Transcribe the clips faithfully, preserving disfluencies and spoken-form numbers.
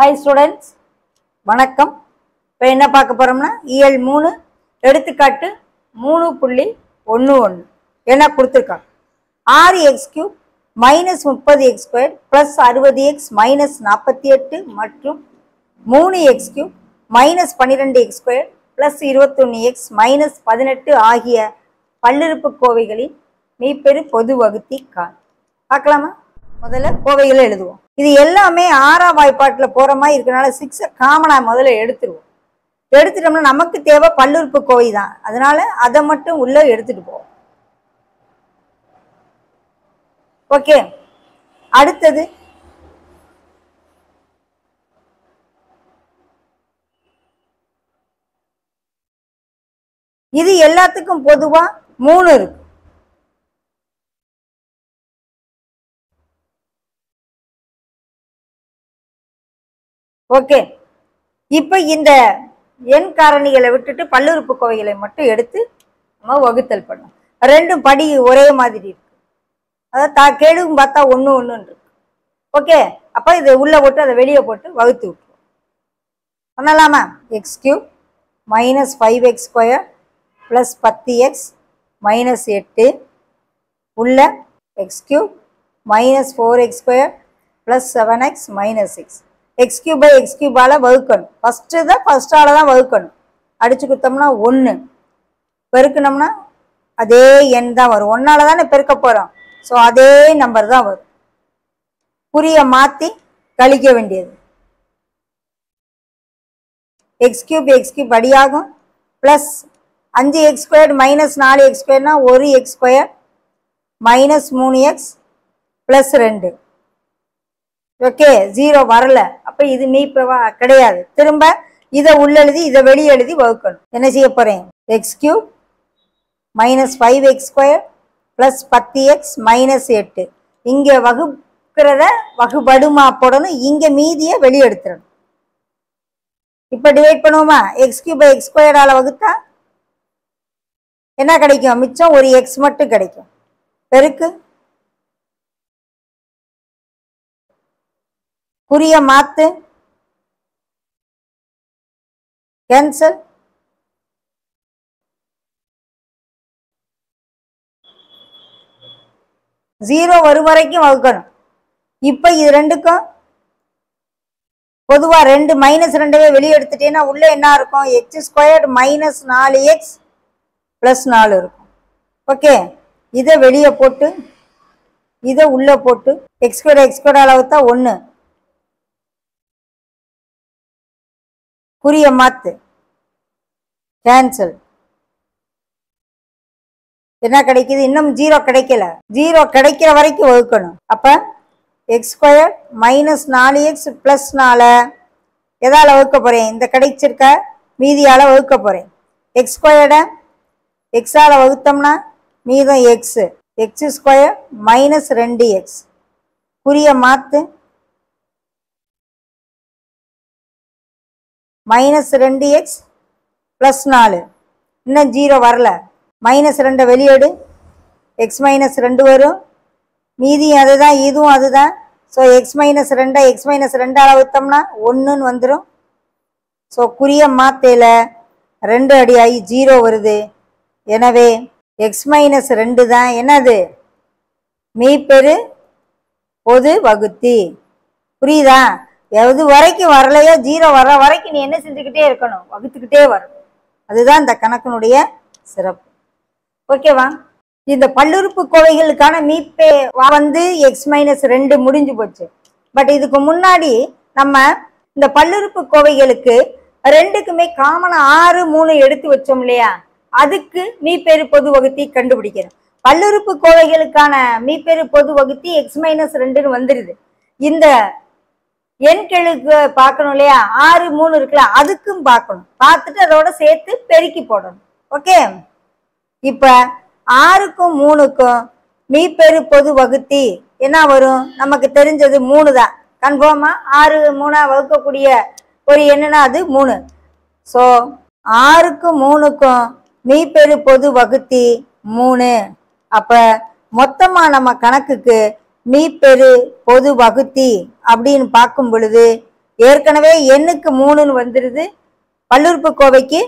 Hi students, வணக்கம். இப்போ என்ன பார்க்க போறோம்னா இயல் மூன்று எடுத்துக்காட்டு மூன்று புள்ளி ஒன்று ஒன்று என்ன கொடுத்திருக்காங்க. ஆறு எக்ஸ் கியூப் முப்பது எக்ஸ் ஸ்கொயர் + அறுபது எக்ஸ் - நாற்பத்தி எட்டு மற்றும் மூன்று எக்ஸ் கியூப் - பன்னிரண்டு எக்ஸ் ஸ்கொயர் + இருபத்தி ஒன்று எக்ஸ் - பதினெட்டு ஆகிய பல்லுறுப்புக்கோவைகளின் மீப்பெரு பொது வகுத்தி காண். பார்க்கலாமா? முதல்ல கோவைகளை எழுதுவோம். இது எல்லாமே ஆறாம் வாய்ப்பாட்டில் போகிற மாதிரி இருக்கனால சிக்ஸை காமனாக முதல்ல எடுத்துருவோம். எடுத்துட்டோம்னா நமக்கு தேவை பல்லுறுப்பு கோவை தான், அதனால அதை மட்டும் உள்ளே எடுத்துகிட்டு போவோம். ஓகே, அடுத்தது இது எல்லாத்துக்கும் பொதுவாக மூணு இருக்கு. ஓகே, இப்போ இந்த எண் காரணிகளை விட்டுட்டு பல்லுறுப்புக்கோவைகளை மட்டும் எடுத்து நம்ம வகுத்தல் பண்ணுவோம். ரெண்டும் படி ஒரே மாதிரி இருக்கு, அதாவது தா கேடும் பார்த்தா ஒன்று ஒன்றுன்னு இருக்கு. ஓகே, அப்போ இதை உள்ளே போட்டு அதை வெளியே போட்டு வகுத்து விட்டுருவோம். பண்ணலாமா? X cube minus five x square plus பத்து எக்ஸ் மைனஸ் எட்டு உள்ள x cube minus four x square plus seven x minus six x cube by x கியூபால் வகுக்கணும். ஃபஸ்ட்டு தான் ஃபஸ்ட்டால் தான் வகுக்கணும். அடித்து கொடுத்தோம்னா ஒன்று பெருக்கணும்னா அதே எண் தான் வரும். ஒன்றால் தானே பெருக்க போகிறோம், ஸோ அதே நம்பர் தான் வரும். குறிய மாற்றி கழிக்க வேண்டியது. எக்ஸ் கியூப் எக்ஸ் கியூப் அடியாகும். ப்ளஸ் அஞ்சு எக்ஸ் ஸ்கொயர் மைனஸ் நாலு எக்ஸ் ஸ்கொயர்னா ஒரு எக்ஸ் ஸ்கொயர் மைனஸ் மூணு எக்ஸ் ப்ளஸ் ரெண்டு. ஓகே, ஜீரோ வரல, அப்போ இது மீப்பவா கிடையாது. திரும்ப இதை உள்ளெழுதி இதை வெளியே எழுதி வகுக்கணும். என்ன செய்ய போகிறேன்? X cube minus five x square plus பத்து எக்ஸ் மைனஸ் எட்டு இங்கே வகுக்கிறத வகுபடுமா போடணும், இங்கே மீதியை வெளியே எடுத்துடணும். இப்போ டிவைட் பண்ணுவோமா? எக்ஸ் கியூப் எக்ஸ் ஸ்கொயரால் வகுத்தா என்ன கிடைக்கும்? மிச்சம் ஒரு எக்ஸ் மட்டும் கிடைக்கும். பெருக்கு குறிய மாத்து கேன்சல். ஜீரோ வரும் வரைக்கும் வகுக்கணும். இப்போ இது ரெண்டுக்கும் பொதுவாக ரெண்டு மைனஸ் ரெண்டவே வெளியே எடுத்துட்டேன்னா உள்ளே என்ன இருக்கும்? எக்ஸ் ஸ்கொயர்டு மைனஸ் நாலு எக்ஸ் ப்ளஸ் நாலு இருக்கும். ஓகே, இதை வெளியே போட்டு இதை உள்ளே போட்டு எக்ஸ் ஸ்கொயர் எக்ஸ் ஸ்கொயர் அளவு தான் ஒன்று. குறிய மாத்து கேன்சல். என்ன கிடைக்குது? இன்னும் ஜீரோ கிடைக்கல. ஜீரோ கிடைக்கிற வரைக்கும் வகுக்கணும். அப்போ எக்ஸ் ஸ்கொயர் மைனஸ் நாலு எக்ஸ் ப்ளஸ் நாலு எதால் வகுக்க போகிறேன்? இந்த கிடைச்சிருக்க மீதியால் வகுக்க போகிறேன். எக்ஸ் ஸ்கொயர்டை எக்ஸால் வகுத்தோம்னா மீதம் எக்ஸு. எக்ஸ் ஸ்கொயர் மைனஸ் ரெண்டு எக்ஸ் குறிய மாத்து மைனஸ் ரெண்டு எக்ஸ் ப்ளஸ் நாலு. இன்னும் ஜீரோ வரல, மைனஸ் ரெண்டை வெளியேடு. எக்ஸ் மைனஸ் ரெண்டு வரும். மீதி அது தான், இதுவும் அது தான். ஸோ எக்ஸ் மைனஸ் ரெண்டை எக்ஸ் மைனஸ் ரெண்டால் ஊற்றோம்னா ஒன்றுன்னு வந்துடும். ஸோ குறிய மாத்தையில் ரெண்டு அடி ஆகி ஜீரோ வருது. எனவே எக்ஸ் மைனஸ் ரெண்டு தான் என்னது? மீப்பெரு பொது வகுத்தி. புரியுதா? எது வரைக்கும் வரலையோ, ஜீரோ வர்ற வரைக்கும் நீ என்ன செஞ்சுக்கிட்டே இருக்கணும்? வகுத்துக்கிட்டே வரணும். அதுதான் இந்த கணக்கினுடைய சிறப்பு. ஓகேவா? இந்த பல்லுறுப்பு கோவைகளுக்கான மீப்பே வந்து எக்ஸ் மைனஸ் ரெண்டு முடிஞ்சு போச்சு. பட் இதுக்கு முன்னாடி நம்ம இந்த பல்லுறுப்பு கோவைகளுக்கு ரெண்டுக்குமே காமனாக ஆறு மூணு எடுத்து வச்சோம் இல்லையா? அதுக்கு மீப்பெரு பொது வகுத்தி கண்டுபிடிக்கிறோம். பல்லுறுப்பு கோவைகளுக்கான மீப்பெரு பொது வகுத்தி எக்ஸ் மைனஸ் ரெண்டுன்னு வந்துடுது. இந்த எண் கெழுக்கு பார்க்கணும் இல்லையா? ஆறு மூணு இருக்குல்ல, அதுக்கும் பார்க்கணும். பார்த்துட்டு அதோட சேர்த்து பெருக்கி போடணும். ஓகே, இப்போ ஆறுக்கும் மூணுக்கும் மீப்பெரு பொது வகுத்தி என்ன வரும்? நமக்கு தெரிஞ்சது மூணு தான். கன்ஃபார்மாக ஆறு மூணாக வகுக்கக்கூடிய ஒரு எண்ணுன்னா அது மூணு. ஸோ ஆறுக்கும் மூணுக்கும் மீப்பெரு பொது வகுத்தி மூணு. அப்போ மொத்தமாக நம்ம கணக்குக்கு மீப்பெரு பொது வகுத்தி அப்படின்னு பார்க்கும் பொழுது ஏற்கனவே எண்ணுக்கு மூணுன்னு வந்துடுது, பல்லுறுப்பு கோவைக்கு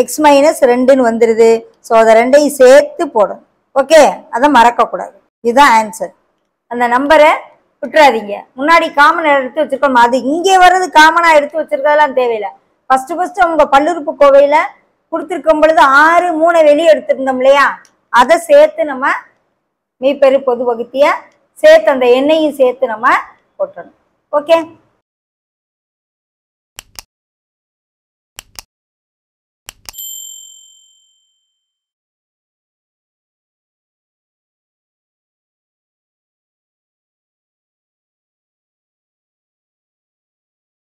எக்ஸ் மைனஸ் ரெண்டுன்னு வந்துடுது. ஸோ அதை ரெண்டையும் சேர்த்து போடும். ஓகே, அதை மறக்கக்கூடாது. இதுதான் ஆன்சர். அந்த நம்பரை விட்டுறாதீங்க. முன்னாடி காமன் எடுத்து வச்சுருக்கோம், அது இங்கே வர்றது காமனாக எடுத்து வச்சுருக்கதெல்லாம் தேவையில்லை. ஃபஸ்ட்டு ஃபஸ்ட்டு அவங்க பல்லுறுப்பு கோவையில் கொடுத்துருக்கும் பொழுது ஆறு மூணு வெளியே எடுத்துருந்தோம் இல்லையா, அதை சேர்த்து நம்ம மீப்பெரு பொது வகுத்தியை சேர்த்து அந்த எண்ணெயும் சேர்த்து நம்ம போட்டணும். ஓகே.